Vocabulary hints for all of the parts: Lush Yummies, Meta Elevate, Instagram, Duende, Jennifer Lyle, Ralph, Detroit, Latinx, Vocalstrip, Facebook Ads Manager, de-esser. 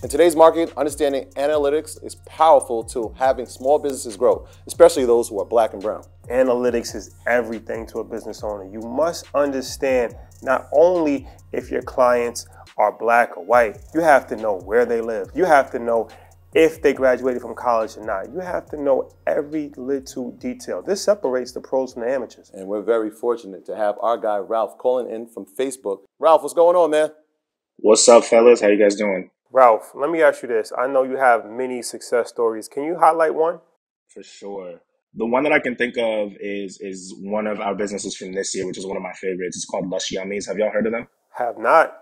In today's market, understanding analytics is powerful to having small businesses grow, especially those who are black and brown. Analytics is everything to a business owner. You must understand not only if your clients are black or white, you have to know where they live. You have to know if they graduated from college or not. You have to know every little detail. This separates the pros from the amateurs. And we're very fortunate to have our guy, Ralph, calling in from Facebook. Ralph, what's going on, man? What's up, fellas? How you guys doing? Ralph, let me ask you this. I know you have many success stories. Can you highlight one? For sure. The one that I can think of is one of our businesses from this year, which is one of my favorites. It's called Lush Yummies. Have y'all heard of them? Have not.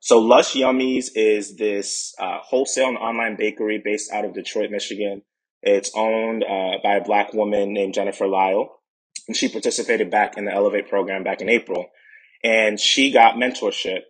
So Lush Yummies is this wholesale and online bakery based out of Detroit, Michigan. It's owned by a black woman named Jennifer Lyle. And she participated back in the Elevate program back in April. And she got mentorship.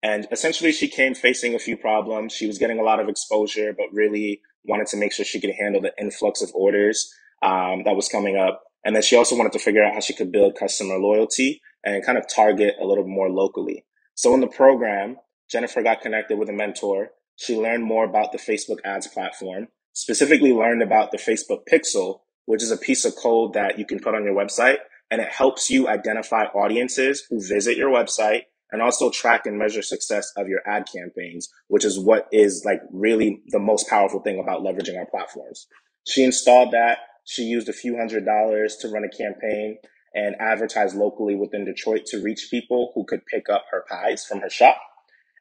And essentially, she came facing a few problems. She was getting a lot of exposure, but really wanted to make sure she could handle the influx of orders that was coming up. And then she also wanted to figure out how she could build customer loyalty and kind of target a little more locally. So in the program, Jennifer got connected with a mentor. She learned more about the Facebook ads platform, specifically learned about the Facebook pixel, which is a piece of code that you can put on your website. And it helps you identify audiences who visit your website, and also track and measure success of your ad campaigns, which is what is like really the most powerful thing about leveraging our platforms. She installed that. She used a few $100s to run a campaign and advertise locally within Detroit to reach people who could pick up her pies from her shop.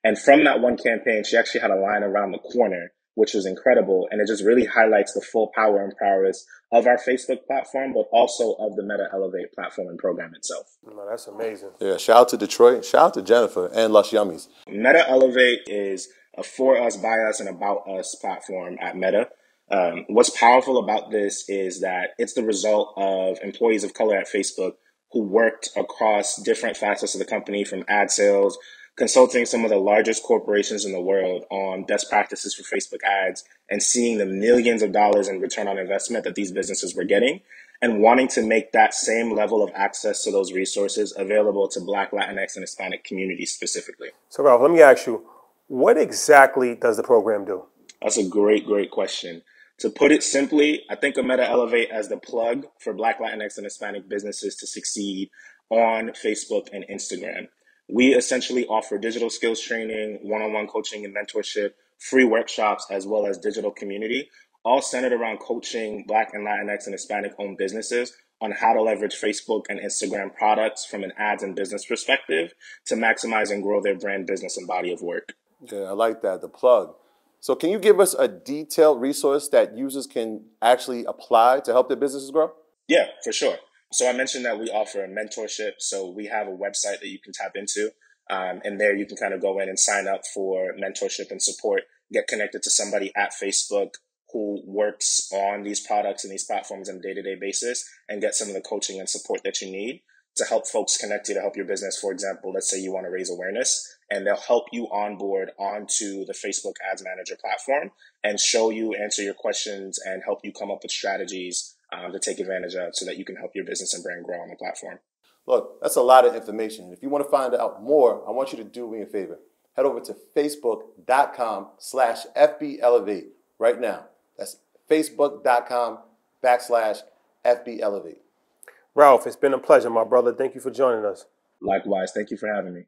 And from that one campaign, she actually had a line around the corner, which was incredible. And it just really highlights the full power and prowess of our Facebook platform, but also of the Meta Elevate platform and program itself. Oh, that's amazing. Yeah, shout out to Detroit. Shout out to Jennifer and Lush Yummies. Meta Elevate is a for us, by us, and about us platform at Meta. What's powerful about this is that it's the result of employees of color at Facebook who worked across different facets of the company, from ad sales, consulting some of the largest corporations in the world on best practices for Facebook ads, and seeing the millions of dollars in return on investment that these businesses were getting, and wanting to make that same level of access to those resources available to Black, Latinx, and Hispanic communities specifically. So Ralph, let me ask you, what exactly does the program do? That's a great, great question. To put it simply, I think of Meta Elevate as the plug for Black, Latinx, and Hispanic businesses to succeed on Facebook and Instagram. We essentially offer digital skills training, one-on-one coaching and mentorship, free workshops, as well as digital community, all centered around coaching Black and Latinx and Hispanic-owned businesses on how to leverage Facebook and Instagram products from an ads and business perspective to maximize and grow their brand, business, and body of work. Yeah, I like that, the plug. So can you give us a detailed resource that users can actually apply to help their businesses grow? Yeah, for sure. So I mentioned that we offer a mentorship. So we have a website that you can tap into, and there you can kind of go in and sign up for mentorship and support, get connected to somebody at Facebook who works on these products and these platforms on a day-to-day basis, and get some of the coaching and support that you need to help folks connect you to help your business. For example, let's say you want to raise awareness, and they'll help you onboard onto the Facebook Ads Manager platform and show you, answer your questions, and help you come up with strategies to take advantage of, so that you can help your business and brand grow on the platform. Look, that's a lot of information. If you want to find out more, I want you to do me a favor. Head over to facebook.com/FBElevate right now. That's facebook.com/FBElevate. Ralph, it's been a pleasure, my brother. Thank you for joining us. Likewise. Thank you for having me.